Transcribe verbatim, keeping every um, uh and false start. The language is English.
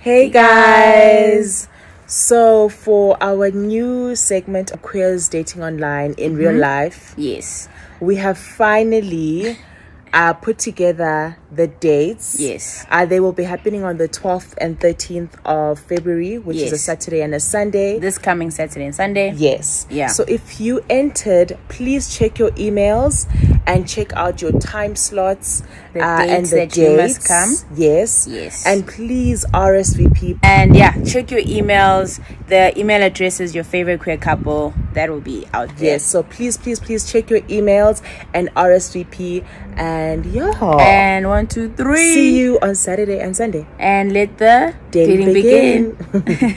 Hey guys. guys so for our new segment of queers dating online in mm-hmm. real life, yes, we have finally uh put together the dates. Yes, uh they will be happening on the twelfth and thirteenth of February, which yes. is a Saturday and a Sunday, this coming Saturday and Sunday. Yes. Yeah, so if you entered, please check your emails and check out your time slots, the uh, and the that dates you must come. Yes. Yes. And please R S V P. And yeah, check your emails. The email address is your favorite queer couple. That will be out there. Yes. So please, please, please check your emails and R S V P. And yeah. And one, two, three. See you on Saturday and Sunday. And let the dating, dating begin. begin.